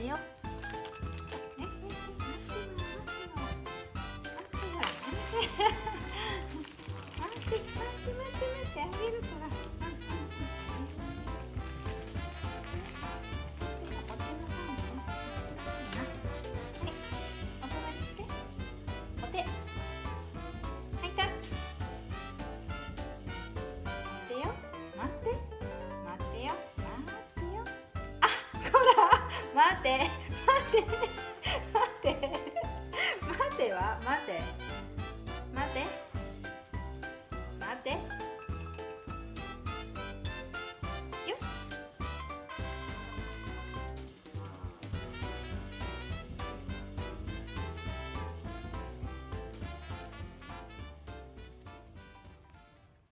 せよ。待ってあげるから。待って